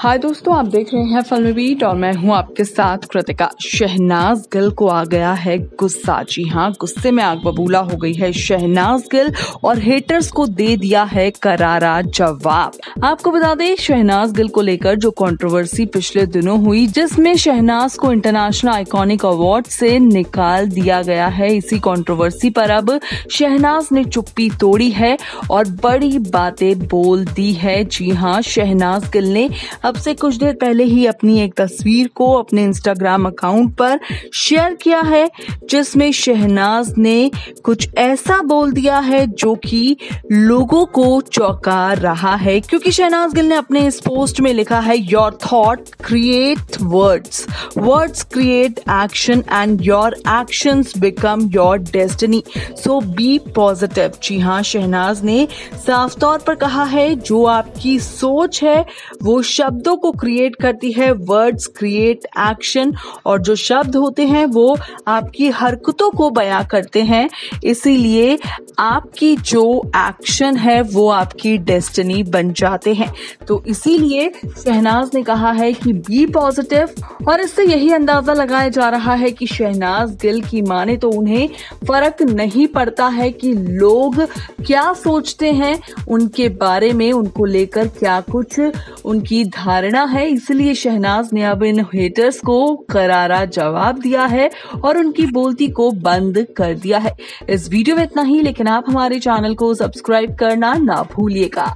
हाय दोस्तों, आप देख रहे हैं फिल्मी बीट और मैं हूं आपके साथ कृतिका। शहनाज गिल को आ गया है गुस्सा। जी हाँ, गुस्से में आग बबूला हो गई है शहनाज गिल और हेटर्स को दे दिया है करारा जवाब। आपको बता दें, शहनाज गिल को लेकर जो कंट्रोवर्सी पिछले दिनों हुई, जिसमें शहनाज को इंटरनेशनल आइकॉनिक अवार्ड से निकाल दिया गया है, इसी कंट्रोवर्सी पर अब शहनाज ने चुप्पी तोड़ी है और बड़ी बातें बोल दी है। जी हाँ, शहनाज गिल ने अब से कुछ देर पहले ही अपनी एक तस्वीर को अपने इंस्टाग्राम अकाउंट पर शेयर किया है, जिसमें शहनाज ने कुछ ऐसा बोल दिया है जो कि लोगों को चौंका रहा है, क्योंकि शहनाज गिल ने अपने इस पोस्ट में लिखा है, your thought create words, words create action and your actions become your destiny, so be positive. जी हाँ, शहनाज ने साफ तौर पर कहा है, जो आपकी सोच है वो शब्दों को क्रिएट करती है, वर्ड्स क्रिएट एक्शन, और जो शब्द होते हैं वो आपकी हरकतों को बयां करते हैं, इसीलिए आपकी जो एक्शन है वो आपकी डेस्टिनी बन जाते हैं। तो इसीलिए शहनाज ने कहा है कि बी पॉजिटिव, और इससे यही अंदाजा लगाया जा रहा है कि शहनाज गिल की माने तो उन्हें फर्क नहीं पड़ता है कि लोग क्या सोचते हैं, उनके बारे में उनको लेकर क्या कुछ उनकी धारणा है, इसलिए शहनाज ने अब इन हेटर्स को करारा जवाब दिया है और उनकी बोलती को बंद कर दिया है। इस वीडियो में इतना ही, लेकिन आप हमारे चैनल को सब्सक्राइब करना ना भूलिएगा।